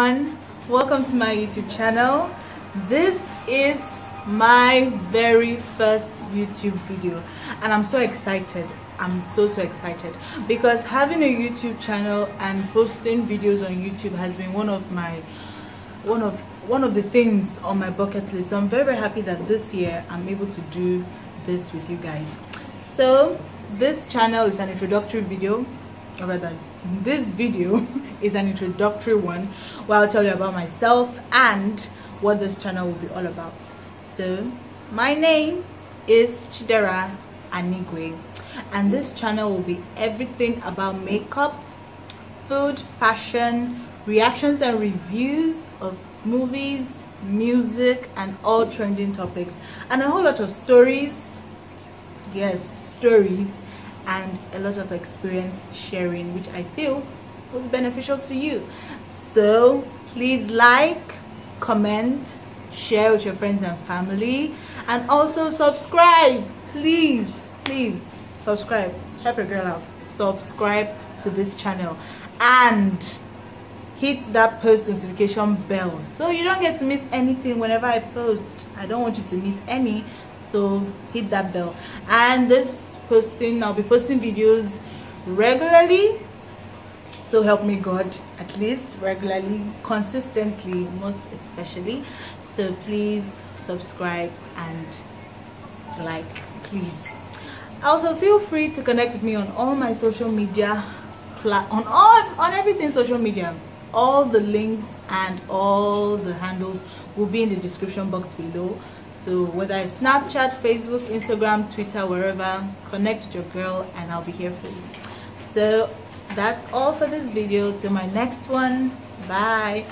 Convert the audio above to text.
everyone, welcome to my YouTube channel. This is my very first YouTube video and I'm so excited. I'm so excited because having a YouTube channel and posting videos on YouTube has been one of the things on my bucket list. So I'm very happy that this year I'm able to do this with you guys. So this channel is an introductory video, or rather this video is an introductory one where I'll tell you about myself and what this channel will be all about. So my name is Chidera Anigwe and this channel will be everything about makeup, food, fashion, reactions and reviews of movies, music and all trending topics, and a whole lot of stories. Yes, stories and a lot of experience sharing, which I feel will be beneficial to you. So please like, comment, share with your friends and family, and also subscribe. Please subscribe. Help your girl out. Subscribe to this channel and hit that post notification bell so you don't get to miss anything whenever I post. I don't want you to miss any, so hit that bell. And this posting, I'll be posting videos regularly, so help me God, at least regularly, consistently, most especially. So please subscribe and like, please. Also feel free to connect with me on all my social media, on everything social media. All the links and all the handles will be in the description box below. So whether it's Snapchat, Facebook, Instagram, Twitter, wherever, connect with your girl and I'll be here for you. So that's all for this video. Till my next one, bye.